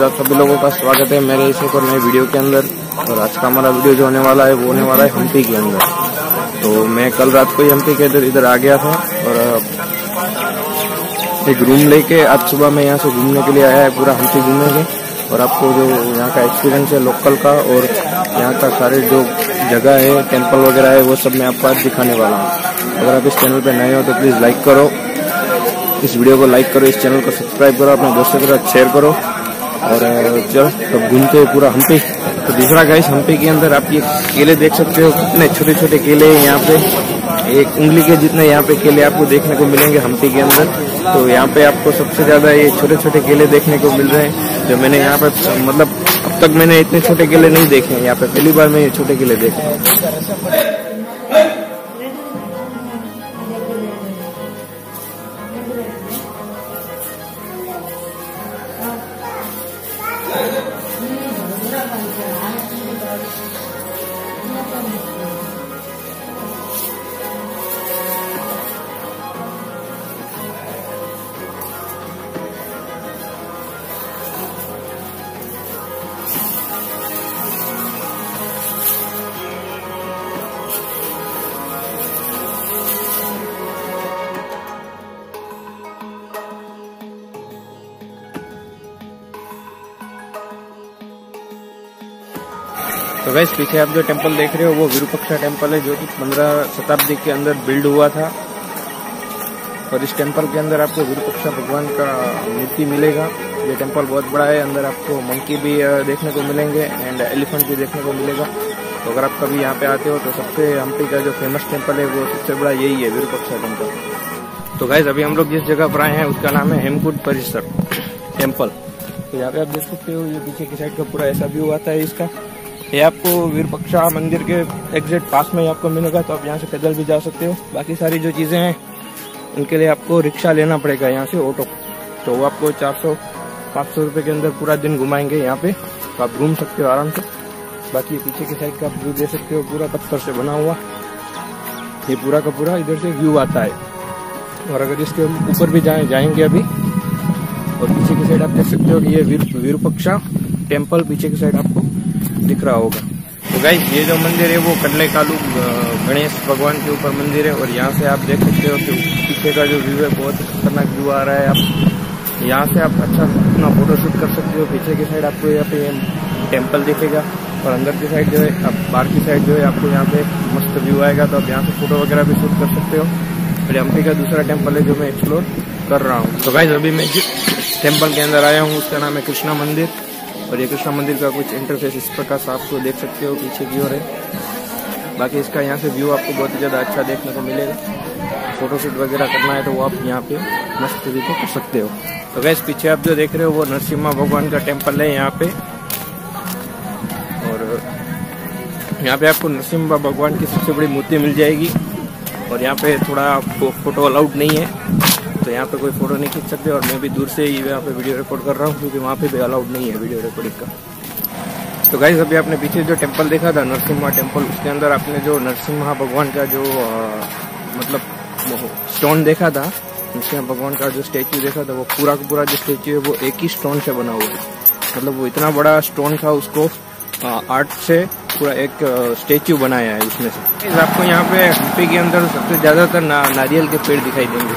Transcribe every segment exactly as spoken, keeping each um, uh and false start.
Guys, आप सभी लोगों का स्वागत है मेरे इस एक और नए वीडियो के अंदर। और आज का हमारा वीडियो जो होने वाला है वो होने वाला है हम्पी के अंदर। तो मैं कल रात को ही हम्पी के इधर इधर आ गया था और एक रूम लेके आज सुबह मैं यहाँ से घूमने के लिए आया है, पूरा हम्पी घूमेंगे और आपको जो यहाँ का एक्सपीरियंस है लोकल का और यहाँ का सारे जो जगह है टेम्पल वगैरह है वो सब मैं आपको आज दिखाने वाला हूँ। अगर आप इस चैनल पर नए हो तो प्लीज़ लाइक करो, इस वीडियो को लाइक करो, इस चैनल को सब्सक्राइब करो, अपने दोस्तों के साथ शेयर करो और चलो तब घूमते हैं पूरा हम्पी। तो दूसरा गाइस, हम्पी के अंदर आप ये केले देख सकते हो, कितने छोटे छोटे केले हैं यहाँ पे, एक उंगली के जितने यहाँ पे केले आपको देखने को मिलेंगे हम्पी के अंदर। तो यहाँ पे आपको सबसे ज्यादा ये छोटे छोटे केले देखने को मिल रहे हैं, जो मैंने यहाँ पे मतलब अब तक मैंने इतने छोटे केले नहीं देखे हैं, यहाँ पे पहली बार मैं ये छोटे केले देखे हैं। तो गाइस, पीछे आप जो टेम्पल देख रहे हो वो वीरूपक्षा टेम्पल है, जो कि पंद्रह शताब्दी के अंदर बिल्ड हुआ था। और इस टेम्पल के अंदर आपको वीरूपक्षा भगवान का मूर्ति मिलेगा। ये टेम्पल बहुत बड़ा है, अंदर आपको मंकी भी देखने को मिलेंगे एंड एलिफेंट भी देखने को मिलेगा। तो अगर आप कभी यहाँ पे आते हो तो सबसे हम्पी का जो फेमस टेम्पल है वो सबसे बड़ा यही है, वीरूपक्षा टेम्पल। तो गाइस, अभी हम लोग जिस जगह पर आए हैं उसका नाम है हेमकुंट परिसर टेम्पल। तो यहाँ पे आप देख सकते हो ये पीछे की साइड का पूरा ऐसा व्यू आता है इसका। ये आपको वीरूपक्षा मंदिर के एग्जिट पास में ही आपको मिलेगा, तो आप यहाँ से पैदल भी जा सकते हो। बाकी सारी जो चीजें हैं उनके लिए आपको रिक्शा लेना पड़ेगा यहाँ से, ऑटो, तो वो आपको चार सौ पाँच सौ रुपये के अंदर पूरा दिन घुमाएंगे यहाँ पे, तो आप घूम सकते हो आराम से। बाकी पीछे की साइड का आप व्यू दे सकते हो, पूरा पत्थर से बना हुआ ये पूरा का पूरा इधर से व्यू आता है। और अगर इसके ऊपर भी जाए जाएंगे अभी, और पीछे की साइड आप देख सकते हो कि ये वीरूपक्षा टेम्पल पीछे की साइड आपको दिख रहा होगा। तो गाइस, ये जो मंदिर है वो कल्ले कालू गणेश भगवान के ऊपर मंदिर है और यहाँ से आप देख सकते हो कि पीछे का जो व्यू है बहुत खतरनाक व्यू आ रहा है। आप यहाँ से आप अच्छा अपना फोटोशूट कर सकते हो। पीछे की साइड आपको यहाँ पे टेम्पल दिखेगा और अंदर की साइड जो है आप बाहर की साइड जो है आपको यहाँ पे मस्त व्यू आएगा, तो आप यहाँ से फोटो वगैरह भी शूट कर सकते हो। और हम्पी का दूसरा टेम्पल है जो मैं एक्सप्लोर कर रहा हूँ। तो गाइस, अभी मैं जिस टेम्पल के अंदर आया हूँ उसका नाम है कृष्णा मंदिर। और ये कृष्णा मंदिर का कुछ इंटरफेस इस प्रकार से आपको देख सकते हो, पीछे की ओर है। बाकी इसका यहाँ से व्यू आपको बहुत ही ज़्यादा अच्छा देखने को मिलेगा, फोटोशूट वगैरह करना है तो वो आप यहाँ पे मस्त तरीके कर सकते हो। तो गाइस, पीछे आप जो देख रहे हो वो नरसिम्हा भगवान का टेम्पल है यहाँ पे। और यहाँ पे आपको नरसिम्हा भगवान की सबसे बड़ी मूर्ति मिल जाएगी। और यहाँ पे थोड़ा आपको फोटो अलाउड नहीं है, तो यहाँ पे कोई फोटो नहीं खींच सकते। और मैं भी दूर से ही यहाँ पे वीडियो रिकॉर्ड कर रहा हूँ, क्योंकि वहाँ पे भी अलाउड नहीं है वीडियो रिकॉर्डिंग का। तो गाइस, अभी आपने पीछे जो टेम्पल देखा था नरसिम्हा टेम्पल, उसके अंदर आपने जो नरसिम्हा भगवान का जो आ, मतलब स्टोन देखा था, नरसिम्हा भगवान का जो स्टेच्यू देखा था, वो पूरा का पूरा जो स्टेच्यू है वो एक ही स्टोन से बना हुआ है। मतलब वो इतना बड़ा स्टोन था, उसको आ, आर्ट से पूरा एक स्टेच्यू बनाया है उसमें से। आपको यहाँ पे हम्पी के अंदर सबसे ज़्यादातर ना, नारियल के पेड़ दिखाई देंगे,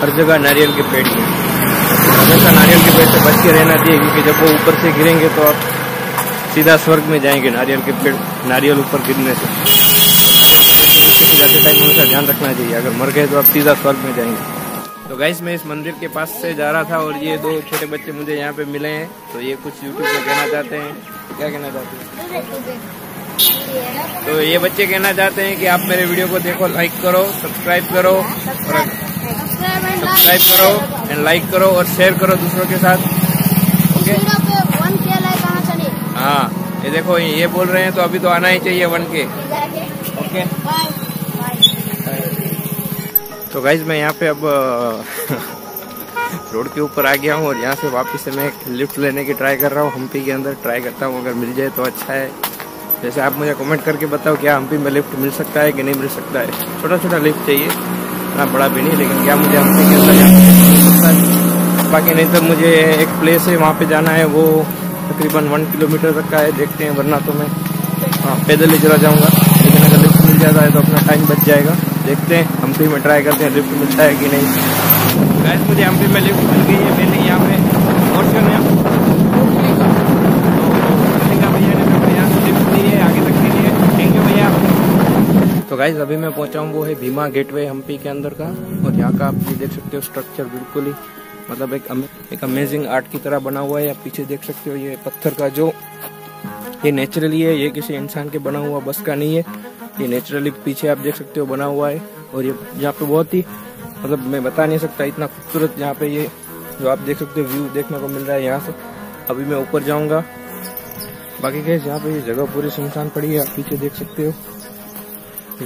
हर जगह नारियल के पेड़ हैं। हमेशा नारियल के पेड़ से बच के रहना चाहिए, क्योंकि जब वो ऊपर से गिरेंगे तो आप सीधा स्वर्ग में जाएंगे। नारियल के पेड़, नारियल ऊपर गिरने से जाते टाइम हमेशा ध्यान रखना चाहिए, अगर मर गए तो आप सीधा स्वर्ग में जाएंगे। तो गाइस, मैं इस मंदिर के पास से जा रहा था और ये दो छोटे बच्चे मुझे यहाँ पे मिले हैं, तो ये कुछ यूट्यूब में कहना चाहते हैं। क्या कहना चाहते हैं? तो ये बच्चे कहना चाहते हैं कि आप मेरे वीडियो को देखो, लाइक करो, सब्सक्राइब करो, सब्सक्राइब करो एंड लाइक करो और शेयर करो दूसरों के साथ। ओके, हाँ, ये देखो ये बोल रहे हैं, तो अभी तो आना ही चाहिए वन के। ओके, तो गाइज, मैं यहाँ पे अब रोड के ऊपर आ गया हूँ और यहाँ से वापस से मैं लिफ्ट लेने की ट्राई कर रहा हूँ। हम्पी के अंदर ट्राई करता हूँ, अगर मिल जाए तो अच्छा है। जैसे आप मुझे कमेंट करके बताओ क्या हम्पी में लिफ्ट मिल सकता है कि नहीं मिल सकता है। छोटा छोटा लिफ्ट चाहिए, इतना बड़ा भी नहीं, लेकिन क्या मुझे हम्पी के अंदर मिल सकता है। बाकी नहीं तो मुझे एक प्लेस है वहाँ पे जाना है, वो तकरीबन वन किलोमीटर तक का है, देखते हैं, वरना तो मैं पैदल ही चला जाऊँगा। लेकिन अगर लिफ्ट मिल जाता है तो अपना टाइम बच जाएगा। देखते हैं, हम्पी में ट्राई करते हैं लिफ्ट मिलता है कि नहीं। गैस मुझे हम्पी में लिफ्ट मिल गई है, मैंने यहाँ पे ऑप्शन है तो गाइस अभी मैं पहुंचा हूँ। वो है भीमा गेटवे हम्पी के अंदर का, और यहाँ का आप ये देख सकते हो स्ट्रक्चर बिल्कुल ही मतलब एक एक अमेजिंग आर्ट की तरह बना हुआ है। आप पीछे देख सकते हो ये पत्थर का जो ये नेचुरली है, ये किसी इंसान के बना हुआ बस का नहीं है, ये नेचुरली पीछे आप देख सकते हो बना हुआ है। और ये यहाँ पे बहुत ही मतलब मैं बता नहीं सकता इतना खूबसूरत यहाँ पे ये जो आप देख सकते हो व्यू देखने को मिल रहा है यहाँ से। अभी मैं ऊपर जाऊँगा। बाकी गाइस यहाँ पे ये जगह पूरी सुनसान पड़ी है, आप पीछे देख सकते हो।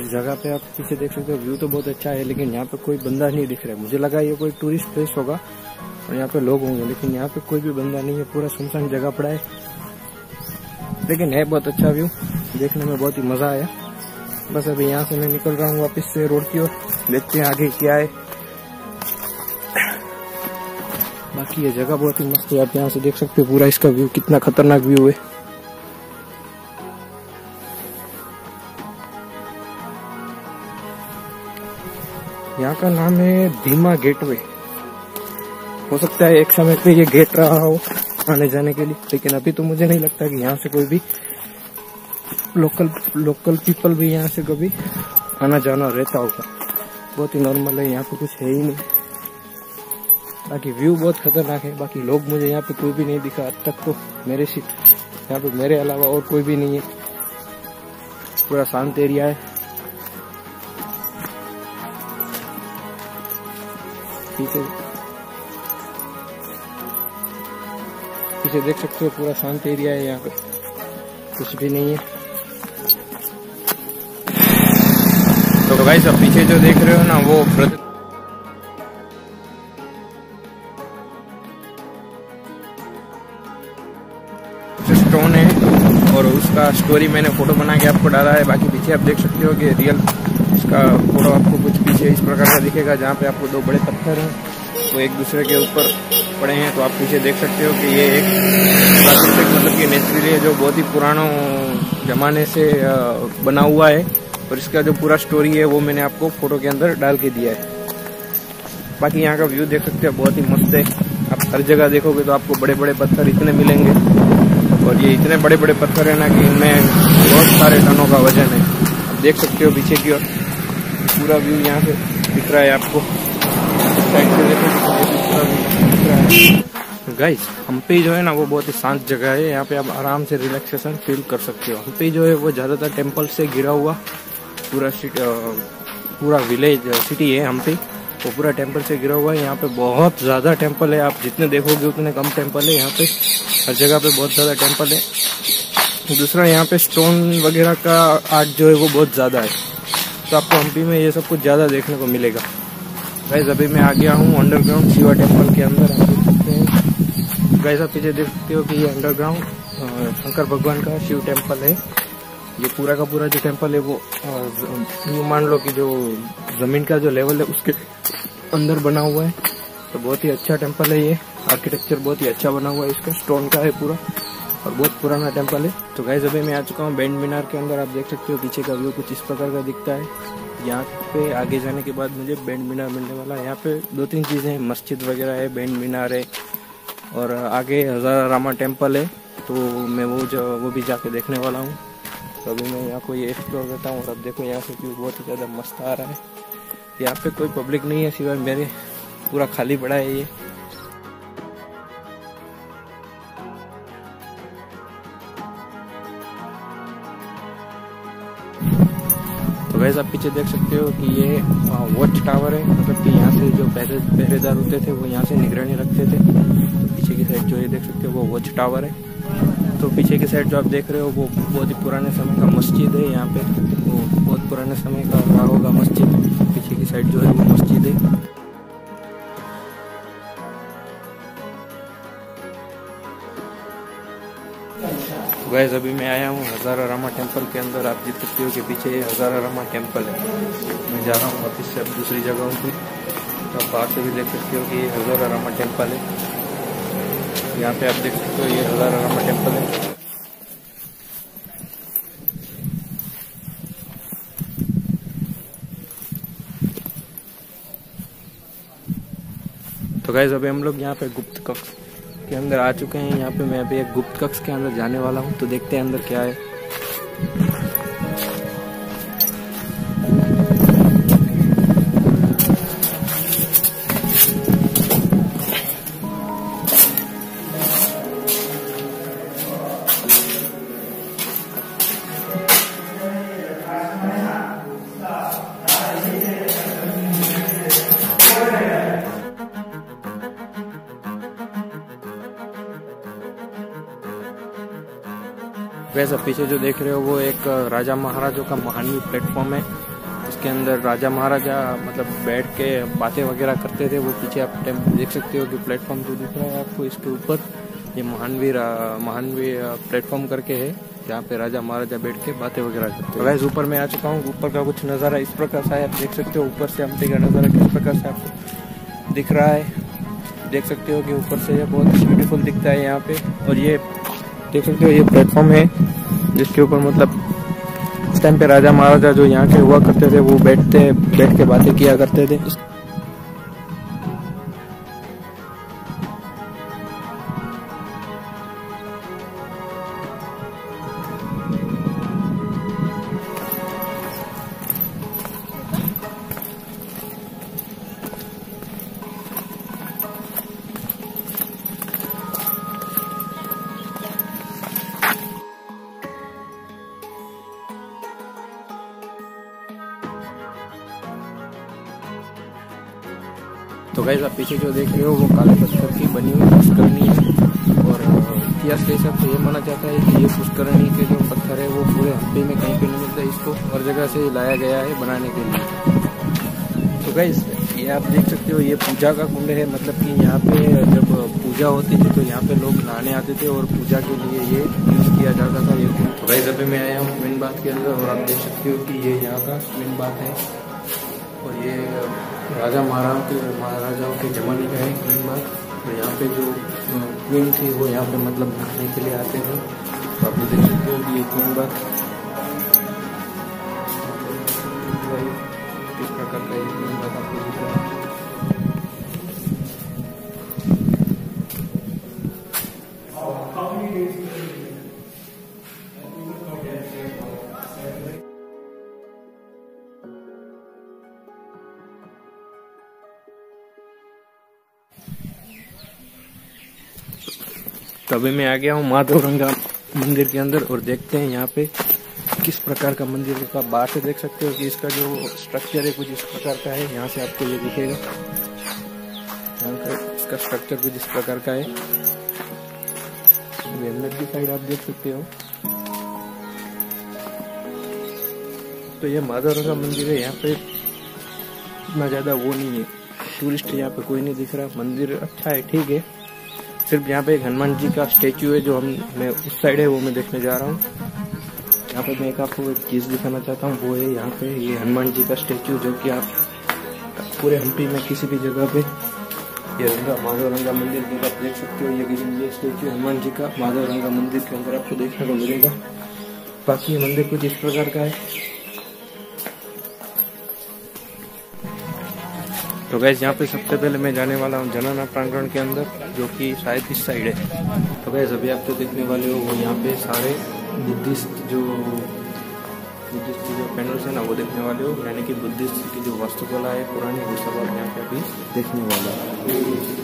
इस जगह पे आप पीछे देख सकते हो व्यू तो बहुत अच्छा है, लेकिन यहाँ पे कोई बंदा नहीं दिख रहा है। मुझे लगा ये कोई टूरिस्ट प्लेस होगा और यहाँ पे लोग होंगे, लेकिन यहाँ पे कोई भी बंदा नहीं है, पूरा सुनसान जगह पड़ा है। लेकिन है बहुत अच्छा व्यू, देखने में बहुत ही मजा आया। बस अभी यहाँ से मैं निकल रहा हूँ वापिस से रोड की ओर, देखते हैं आगे क्या है। बाकी ये जगह बहुत ही मस्त है, आप यहाँ से देख सकते हो पूरा इसका व्यू कितना खतरनाक व्यू है। यहाँ का नाम है दीमा गेटवे। हो सकता है एक समय पे ये गेट रहा हो आने जाने के लिए, लेकिन अभी तो मुझे नहीं लगता कि यहाँ से कोई भी लोकल लोकल पीपल भी यहाँ से कभी आना जाना रहता होगा। बहुत ही नॉर्मल है, यहाँ पे कुछ है ही नहीं। बाकी व्यू बहुत खतरनाक है। बाकी लोग मुझे यहाँ पे कोई भी नहीं दिखा अब तक तो, मेरे यहाँ पे मेरे अलावा और कोई भी नहीं है। पूरा शांत एरिया है। इसे देख सकते हो पूरा शांत एरिया है, यहाँ पे कुछ भी नहीं है। तो गाइस आप पीछे जो देख रहे हो ना वो स्टोन है, और उसका स्टोरी मैंने फोटो बना के आपको डाला है। बाकी पीछे आप देख सकते हो कि रियल इसका फोटो आपको कुछ पीछे इस प्रकार का दिखेगा, जहाँ पे आपको दो बड़े पत्थर हैं वो तो एक दूसरे के ऊपर पड़े हैं। तो आप पीछे देख सकते हो कि ये एक मतलब कि नेचुरली जो बहुत ही पुरानों जमाने से बना हुआ है, और इसका जो पूरा स्टोरी है वो मैंने आपको फोटो के अंदर डाल के दिया है। बाकी यहाँ का व्यू देख सकते हो बहुत ही मस्त है। आप हर जगह देखोगे तो आपको बड़े बड़े पत्थर इतने मिलेंगे, और ये इतने बड़े बड़े पत्थर है ना कि इनमें बहुत सारे टनों का वजन है। आप देख सकते हो पीछे की ओर पूरा व्यू यहाँ से दिख रहा है आपको। गाइस हम्पी जो है ना वो बहुत ही शांत जगह है, यहाँ पे आप आराम से रिलैक्सेशन फील कर सकते हो। हम्पी जो है वो ज़्यादातर टेम्पल से घिरा हुआ पूरा पूरा विलेज सिटी है हम्पी, वो पूरा टेम्पल से घिरा हुआ है। यहाँ पे बहुत ज़्यादा टेम्पल है, आप जितने देखोगे उतने कम टेम्पल है यहाँ पे, हर जगह पे बहुत ज़्यादा टेम्पल है। दूसरा यहाँ पे स्टोन वगैरह का आर्ट जो है वो बहुत ज़्यादा है, तो आपको हम्पी में ये सब कुछ ज़्यादा देखने को मिलेगा। गाइस अभी मैं आ गया हूँ अंडरग्राउंड शिवा टेम्पल के अंदर, आप देख सकते हैं। गाइस आप पीछे देख सकते हो कि ये अंडरग्राउंड शंकर भगवान का शिव टेम्पल है। ये पूरा का पूरा जो टेम्पल है वो यूँ मान लो कि जो ज़मीन का जो लेवल है उसके अंदर बना हुआ है, तो बहुत ही अच्छा टेम्पल है। ये आर्किटेक्चर बहुत ही अच्छा बना हुआ है, इसका स्टोन का है पूरा, और बहुत पुराना टेम्पल है। तो गाइस अभी मैं आ चुका हूँ बैंड मीनार के अंदर, आप देख सकते हो पीछे का व्यू कुछ इस प्रकार का दिखता है। यहाँ पे आगे जाने के बाद मुझे बैंड मीनार मिलने वाला है। यहाँ पे दो तीन चीज़ें हैं, मस्जिद वगैरह है, बैंड मीनार है, और आगे हजारा राम टेम्पल है, तो मैं वो जो वो भी जाके देखने वाला हूँ। तो अभी मैं यहाँ को ये एक्सप्लोर करता हूँ, और अब देखो यहाँ से व्यू बहुत ही ज़्यादा मस्त आ रहा है। यहाँ पे कोई पब्लिक नहीं है सिवाय मेरे, पूरा खाली पड़ा है ये। वैसे आप पीछे देख सकते हो कि ये वॉच टावर है, मतलब कि यहाँ से जो पहले पहरेदार होते थे वो यहाँ से निगरानी रखते थे। तो पीछे की साइड जो ये देख सकते हो वो वॉच टावर है। तो पीछे की साइड जो आप देख रहे हो वो बहुत ही पुराने समय का मस्जिद है, यहाँ पे वो बहुत पुराने समय का रहा होगा मस्जिद। पीछे की साइड जो है वो मस्जिद है। गाइस अभी मैं आया हूँ हजारा राम टेम्पल के अंदर, आप देख सकते हो कि पीछे ये हजारा राम टेम्पल है। मैं जा रहा हूँ वापस से अब दूसरी जगहों पे, तो आप बाहर से भी देख सकते हो कि ये हजारा राम टेम्पल है। यहाँ पे आप देख सकते सकते हो ये हजारा राम टेम्पल है। तो गाइस अभी हम लोग यहाँ पे गुप्त कक्ष के अंदर आ चुके हैं। यहाँ पे मैं अभी एक गुप्त कक्ष के अंदर जाने वाला हूँ, तो देखते हैं अंदर क्या है। वैसे पीछे जो देख रहे हो वो एक राजा महाराजों का महानी प्लेटफॉर्म है, उसके अंदर राजा महाराजा मतलब बैठ के बातें वगैरह करते थे। वो पीछे आप देख सकते हो कि प्लेटफॉर्म जो दिख रहा है आपको, इसके ऊपर ये महानवीर महानवीर प्लेटफॉर्म करके है जहाँ पे राजा महाराजा बैठ के बातें वगैरह करते हैं। वैसे ऊपर मैं आ चुका हूँ, ऊपर का कुछ नज़ारा इस प्रकार से है, आप देख सकते हो ऊपर से हम्पी का नज़ारा किस प्रकार से आपको दिख रहा है। देख सकते हो कि ऊपर से बहुत ब्यूटीफुल दिखता है यहाँ पे। और ये देख सकते हो ये प्लेटफॉर्म है जिसके ऊपर मतलब इस टाइम पे राजा महाराजा जो यहाँ के हुआ करते थे वो बैठते बैठ के बातें किया करते थे। तो गाइस आप पीछे जो देख रहे हो वो काले पत्थर की बनी हुई पुष्करणी है, और इतिहास के हिसाब से ये माना जाता है कि ये पुष्करणी के जो पत्थर है वो पूरे हम्पी में कहीं पे नहीं मिलता, इसको हर जगह से लाया गया है बनाने के लिए। तो गाइस ये आप देख सकते हो ये पूजा का कुंड है, मतलब कि यहाँ पे जब पूजा होती थी तो यहाँ पे लोग नहाने आते थे और पूजा के लिए ये यूज किया जाता था ये कुंड। तो गाइस अभी मैं आया हूँ मेन बाथ के अंदर, और आप देख सकते हो कि ये यहाँ का मेन बाथ है, और ये राजा महाराजाओं के महाराजाओं के जमाने का है क्वीन बाथ। और यहाँ पे जो क्वीन थी वो यहाँ पे मतलब नहाने के लिए आते थे। तो आप देख सकते हो कि ये क्वीन बाथ किस प्रकार का ये क्वीन बाथ आपको दिख रहा है। तभी मैं आ गया हूँ माधवरंगा मंदिर के अंदर, और देखते हैं यहाँ पे किस प्रकार का मंदिर का। बाहर से देख सकते हो कि इसका जो स्ट्रक्चर है कुछ इस प्रकार का है, यहाँ से आपको ये दिखेगा, यहाँ पे इसका स्ट्रक्चर कुछ इस प्रकार का है। अंदर की साइड आप देख सकते हो तो ये माधवरंगा मंदिर है। यहाँ पे इतना ज़्यादा वो नहीं है, टूरिस्ट यहाँ पे कोई नहीं दिख रहा। मंदिर अच्छा है, ठीक है, सिर्फ यहाँ पे एक हनुमान जी का स्टेच्यू है जो हम मैं उस साइड है वो मैं देखने जा रहा हूँ। यहाँ पे मैं एक आपको एक चीज़ दिखाना चाहता हूँ, वो है यहाँ पे ये हनुमान जी का स्टेच्यू, जो कि आप पूरे हम्पी में किसी भी जगह पे ये रंगा माधवरंगा मंदिर के आप देख सकते हो। ये ये स्टेच्यू हनुमान जी का माधवरंगा मंदिर के अंदर आपको देखने को मिलेगा। बाकी ये मंदिर कुछ इस प्रकार का है। तो गैस यहाँ पे सबसे पहले मैं जाने वाला हूँ जनाना प्रांगण के अंदर, जो कि शायद इस साइड है। तो गैस अभी आप तो देखने वाले हो वो यहाँ पे सारे बुद्धिस्ट जो बुद्धिस्ट जो पैनल्स हैं ना वो देखने वाले हो, यानी कि बुद्धिस्ट की जो वास्तुकला है पुरानी वो सब आप यहाँ पे अभी देखने वाला है।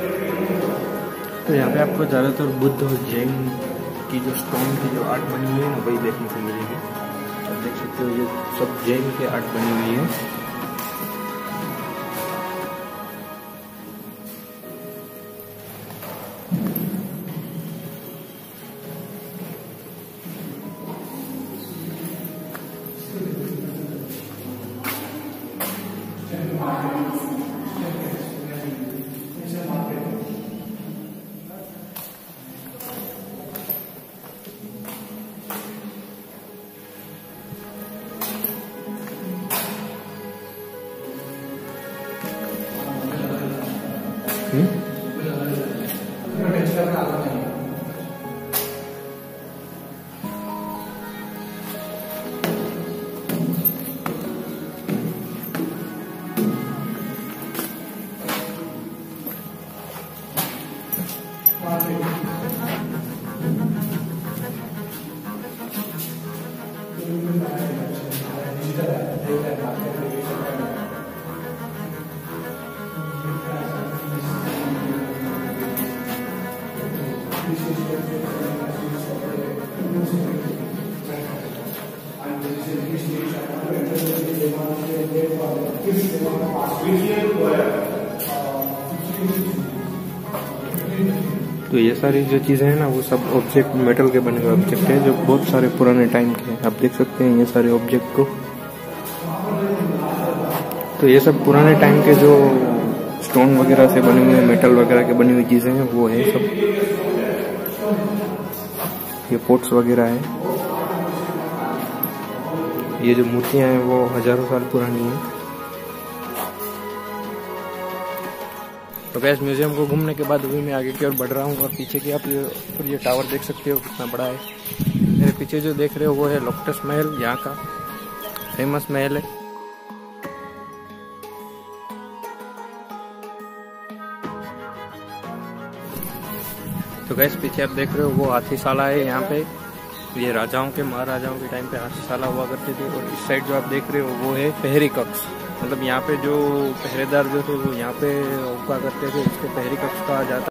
तो यहाँ पे आपको ज़्यादातर बुद्ध और जैन की जो स्टोन की जो आर्ट बनी हुई है ना वही देखने को मिलेगी। आप देख सकते हो ये सब जैन के आर्ट बनी हुई है। तो ये सारी जो चीजें हैं ना वो सब ऑब्जेक्ट मेटल के बने हुए ऑब्जेक्ट हैं जो बहुत सारे पुराने टाइम के हैं। आप देख सकते हैं ये सारे ऑब्जेक्ट को। तो ये सब पुराने टाइम के जो स्टोन वगैरह से बने हुए मेटल वगैरह के बनी हुई चीजें हैं वो है सब। ये पोट्स वगैरह है। ये जो मूर्तियां हैं वो हजारों साल पुरानी है। तो गैस म्यूजियम को घूमने के बाद अभी मैं आगे की ओर बढ़ रहा हूँ और पीछे की आप ये और ये टावर देख सकते हो कितना बड़ा है। मेरे पीछे जो देख रहे हो वो है लोटस महल, यहाँ का फेमस महल है। तो गैस पीछे आप देख रहे हो वो हाथीशाला है। यहाँ पे ये राजाओं के महाराजाओं के टाइम पे हाथीशाला हुआ करती थी। और इस साइड जो आप देख रहे हो वो है पहरी कक्ष, मतलब यहाँ पे जो पहरेदार जो थे वो यहाँ पे हुआ करते थे, इसको पहरी कक्ष कहा जाता